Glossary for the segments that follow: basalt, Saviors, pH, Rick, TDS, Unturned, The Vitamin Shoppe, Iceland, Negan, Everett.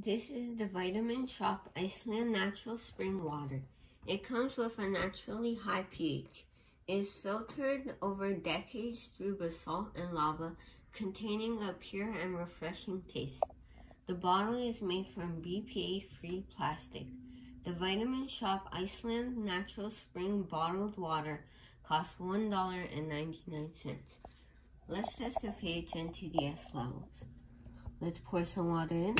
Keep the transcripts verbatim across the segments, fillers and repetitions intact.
This is the Vitamin Shoppe Iceland Natural Spring Water. It comes with a naturally high pH. It is filtered over decades through basalt and lava, containing a pure and refreshing taste. The bottle is made from B P A-free plastic. The Vitamin Shoppe Iceland Natural Spring Bottled Water costs one dollar and ninety-nine cents. Let's test the pH and T D S levels. Let's pour some water in.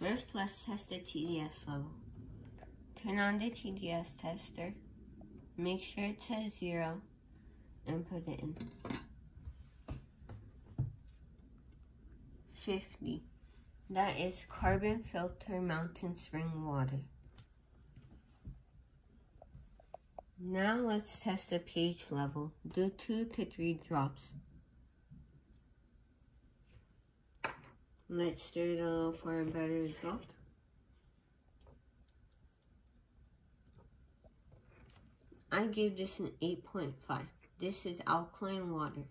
First, let's test the T D S level. Turn on the T D S tester, make sure it says zero, and put it in. fifty. That is carbon filter mountain spring water. Now let's test the pH level. Do two to three drops. Let's stir it a little for a better result. I give this an eight point five. This is alkaline water.